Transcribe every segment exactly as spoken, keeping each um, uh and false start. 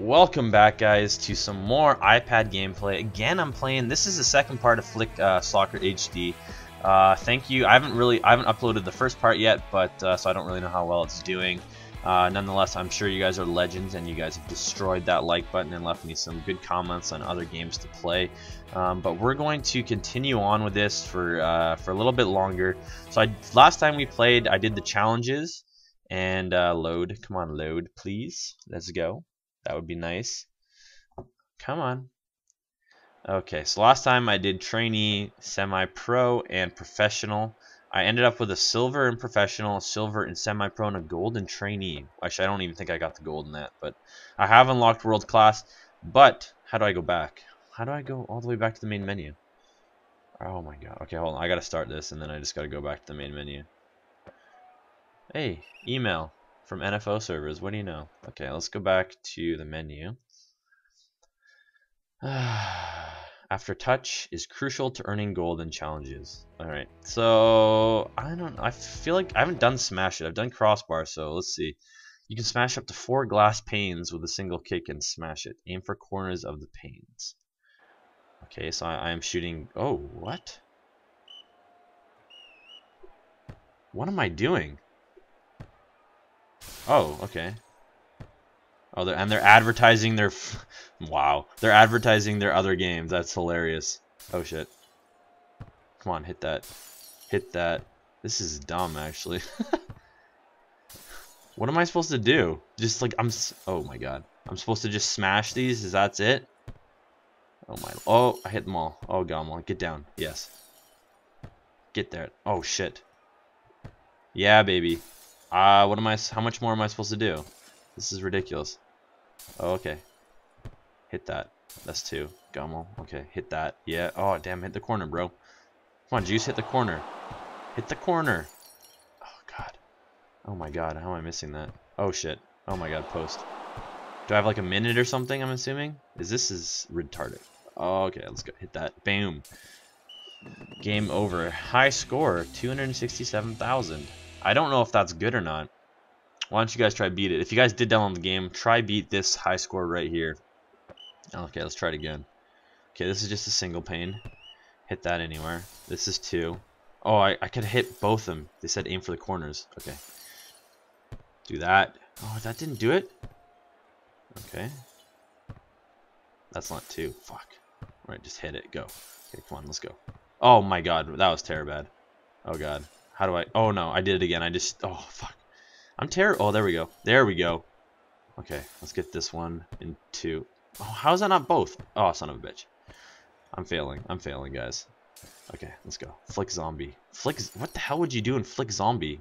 Welcome back, guys, to some more iPad gameplay. Again, I'm playing. This is the second part of Flick uh, Soccer H D. Uh, thank you. I haven't really, I haven't uploaded the first part yet, but uh, so I don't really know how well it's doing. Uh, nonetheless, I'm sure you guys are legends, and you guys have destroyed that like button and left me some good comments on other games to play. Um, but we're going to continue on with this for uh, for a little bit longer. So I, last time we played, I did the challenges and uh, load. Come on, load, please. Let's go. That would be nice. Come on. Okay, so last time I did trainee, semi-pro, and professional. I ended up with a silver in professional, a silver in semi-pro, and a gold in trainee. Actually, I don't even think I got the gold in that, but I have unlocked world class. But how do I go back? How do I go all the way back to the main menu? Oh my god. Okay, hold on. I gotta start this, and then I just gotta go back to the main menu. Hey, email. From N F O servers, what do you know? Okay, let's go back to the menu. After touch is crucial to earning gold and challenges. Alright, so I don't I feel like I haven't done smash it. I've done crossbar, so let's see. You can smash up to four glass panes with a single kick and smash it. Aim for corners of the panes. Okay, so I am shooting. Oh, what? What am I doing? Oh, okay. Oh, they're, and they're advertising their... F wow. They're advertising their other games. That's hilarious. Oh, shit. Come on, hit that. Hit that. This is dumb, actually. What am I supposed to do? Just, like, I'm... S oh, my God. I'm supposed to just smash these? Is that's it? Oh, my... Oh, I hit them all. Oh, God, I'm all, get down. Yes. Get there. Oh, shit. Yeah, baby. Uh, what am I, how much more am I supposed to do? This is ridiculous. Oh, okay. Hit that. That's two. Gummel. Okay, hit that. Yeah. Oh, damn, hit the corner, bro. Come on, Juice, hit the corner. Hit the corner. Oh, God. Oh, my God. How am I missing that? Oh, shit. Oh, my God, post. Do I have like a minute or something, I'm assuming? Is this is retarded. Oh, okay, let's go. Hit that. Boom. Game over. High score, two hundred sixty-seven thousand. I don't know if that's good or not. Why don't you guys try beat it? If you guys did download the game, try beat this high score right here. Okay, let's try it again. Okay, this is just a single pane. Hit that anywhere. This is two. Oh, I, I could hit both of them. They said aim for the corners. Okay. Do that. Oh, that didn't do it? Okay. That's not two. Fuck. Alright, just hit it. Go. Okay, come on, let's go. Oh my god, that was terrible bad. Oh god. How do I? Oh no, I did it again. I just. Oh fuck. I'm terrible. Oh, there we go. There we go. Okay, let's get this one and two. Oh, how is that not both? Oh, son of a bitch. I'm failing. I'm failing, guys. Okay, let's go. Flick zombie. Flick. What the hell would you do in Flick zombie?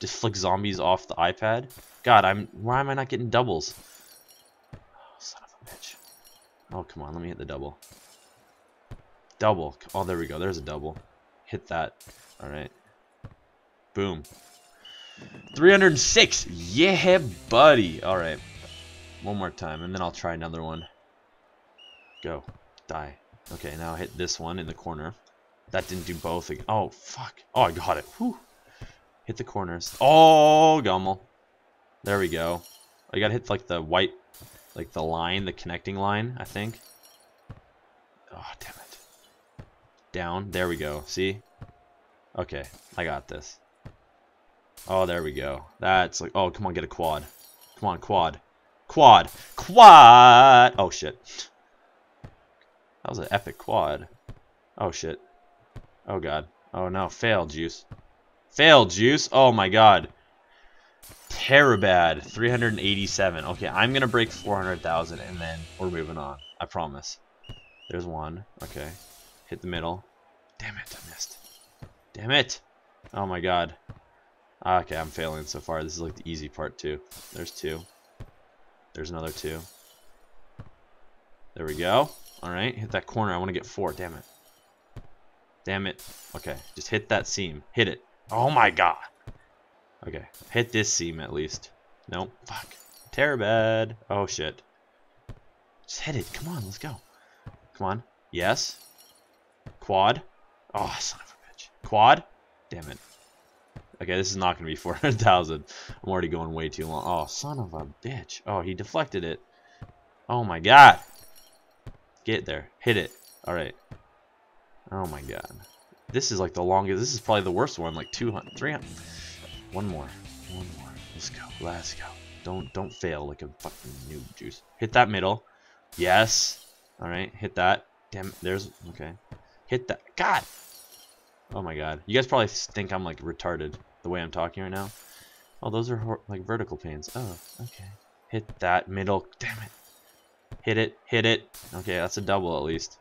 Just flick zombies off the iPad? God, I'm. Why am I not getting doubles? Oh, son of a bitch. Oh, come on. Let me hit the double. Double. Oh, there we go. There's a double. Hit that. All right. Boom. three hundred six. Yeah, buddy. All right. One more time, and then I'll try another one. Go. Die. Okay, now hit this one in the corner. That didn't do both again. Oh, fuck. Oh, I got it. Whew. Hit the corners. Oh, gummel. There we go. I gotta hit, like, the white, like, the line, the connecting line, I think. Oh, damn it. Down. There we go. See? Okay, I got this. Oh, there we go. That's like, oh, come on, get a quad. Come on, quad. Quad. Quad! Oh, shit. That was an epic quad. Oh, shit. Oh, God. Oh, no. Fail, Juice. Fail, Juice. Oh, my God. Terabad. three hundred eighty-seven. Okay, I'm going to break four hundred thousand, and then we're moving on. I promise. There's one. Okay. Hit the middle. Damn it, I missed. Damn it. Oh, my God. Okay, I'm failing so far. This is like the easy part too. There's two. There's another two. There we go. Alright, hit that corner. I want to get four. Damn it. Damn it. Okay, just hit that seam. Hit it. Oh my god. Okay, hit this seam at least. Nope. Fuck. Terabad. Oh shit. Just hit it. Come on, let's go. Come on. Yes. Quad. Oh, son of a bitch. Quad. Damn it. Okay, this is not going to be four hundred thousand. I'm already going way too long. Oh, son of a bitch. Oh, he deflected it. Oh my god. Get there. Hit it. Alright. Oh my god. This is like the longest. This is probably the worst one. Like two hundred, three hundred. One more. One more. Let's go. Let's go. Don't don't fail like a fucking noob juice. Hit that middle. Yes. Alright. Hit that. Damn it. There's. Okay. Hit that. God. Oh my god. You guys probably think I'm like retarded the way I'm talking right now. Oh, those are like vertical panes. Oh, okay. Hit that middle. Damn it. Hit it. Hit it. Okay, that's a double at least.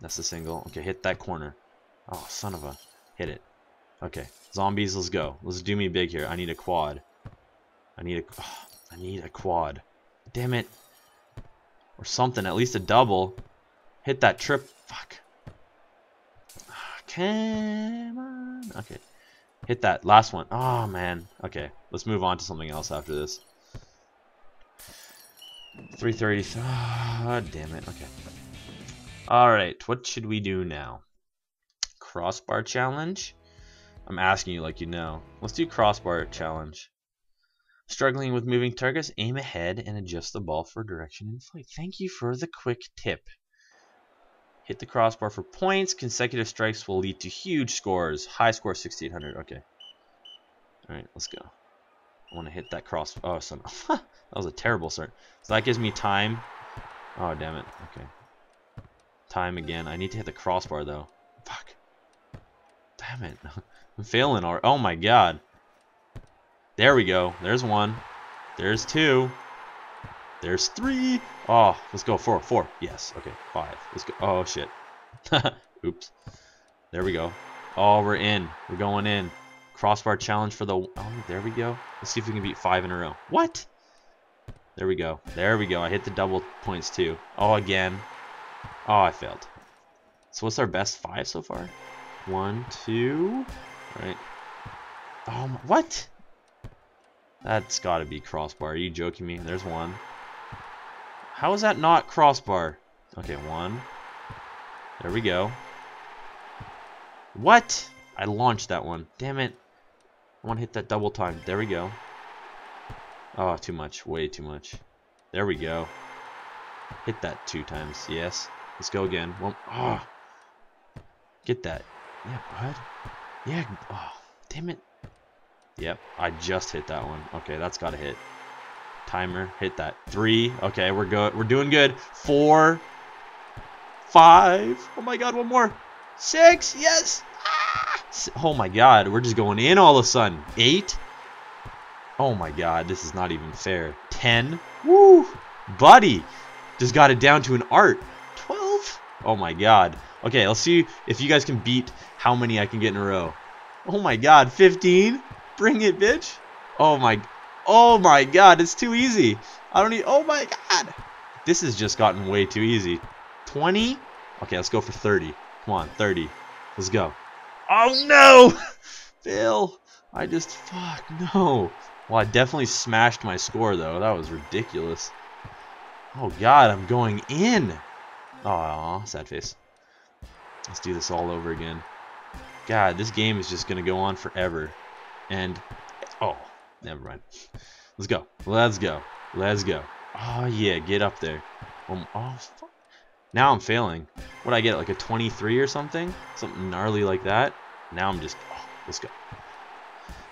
That's a single. Okay, hit that corner. Oh, son of a. Hit it. Okay. Zombies, let's go. Let's do me big here. I need a quad. I need a, oh, I need a quad. Damn it. Or something. At least a double. Hit that trip. Fuck. Come on. Okay. Hit that last one. Oh, man. Okay. Let's move on to something else after this. three thirty. Ah, oh, damn it. Okay. All right. What should we do now? Crossbar challenge? I'm asking you like you know. Let's do crossbar challenge. Struggling with moving targets? Aim ahead and adjust the ball for direction and flight. Thank you for the quick tip. Hit the crossbar for points. Consecutive strikes will lead to huge scores. High score sixty-eight hundred. Okay. All right, let's go. I want to hit that cross. Oh, son. That was a terrible start. So that gives me time. Oh, damn it. Okay. Time again. I need to hit the crossbar though. Fuck. Damn it. I'm failing already. Oh my god. There we go. There's one. There's two. There's three. Oh, let's go. Four. Four. Yes. Okay. Five. Let's go. Oh, shit. Oops. There we go. Oh, we're in. We're going in. Crossbar challenge for the... Oh, there we go. Let's see if we can beat five in a row. What? There we go. There we go. I hit the double points, too. Oh, again. Oh, I failed. So what's our best five so far? One, two. All right. Oh, my... What? That's got to be crossbar. Are you joking me? There's one. How is that not crossbar? Okay, one. There we go. What? I launched that one. Damn it. I want to hit that double time. There we go. Oh, too much. Way too much. There we go. Hit that two times. Yes. Let's go again. One. Oh. Get that. Yeah, bud. Yeah. Oh, damn it. Yep. I just hit that one. Okay, that's got to hit. Timer, hit that. Three. Okay, we're good. We're doing good. Four. Five. Oh my god, one more. Six. Yes. Ah! Oh my god, we're just going in all of a sudden. Eight. Oh my god, this is not even fair. Ten. Woo! Buddy! Just got it down to an art. Twelve. Oh my god. Okay, let's see if you guys can beat how many I can get in a row. Oh my god, fifteen. Bring it, bitch. Oh my... Oh my god, it's too easy. I don't need... Oh my god. This has just gotten way too easy. twenty? Okay, let's go for thirty. Come on, thirty. Let's go. Oh no! Bill, I just... Fuck, no. Well, I definitely smashed my score, though. That was ridiculous. Oh god, I'm going in. Aw, sad face. Let's do this all over again. God, this game is just going to go on forever. And... Oh. Never mind. Let's go. Let's go. Let's go. Oh, yeah. Get up there. Um, oh, fuck. Now I'm failing. What did I get? Like a twenty-three or something? Something gnarly like that? Now I'm just... Oh, let's go.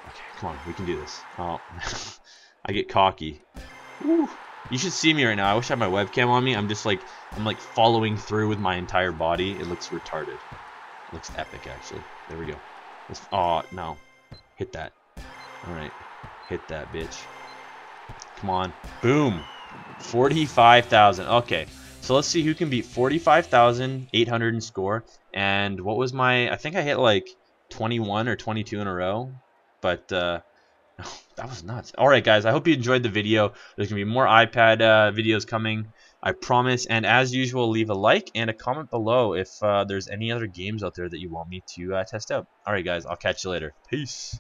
Okay, come on. We can do this. Oh, I get cocky. Woo. You should see me right now. I wish I had my webcam on me. I'm just like... I'm like following through with my entire body. It looks retarded. It looks epic, actually. There we go. Let's, oh, no. Hit that. All right. Hit that, bitch. Come on. Boom. forty-five thousand. Okay. So let's see who can beat forty-five thousand eight hundred in score. And what was my... I think I hit like twenty-one or twenty-two in a row. But uh, oh, that was nuts. All right, guys. I hope you enjoyed the video. There's going to be more iPad uh, videos coming. I promise. And as usual, leave a like and a comment below if uh, there's any other games out there that you want me to uh, test out. All right, guys. I'll catch you later. Peace.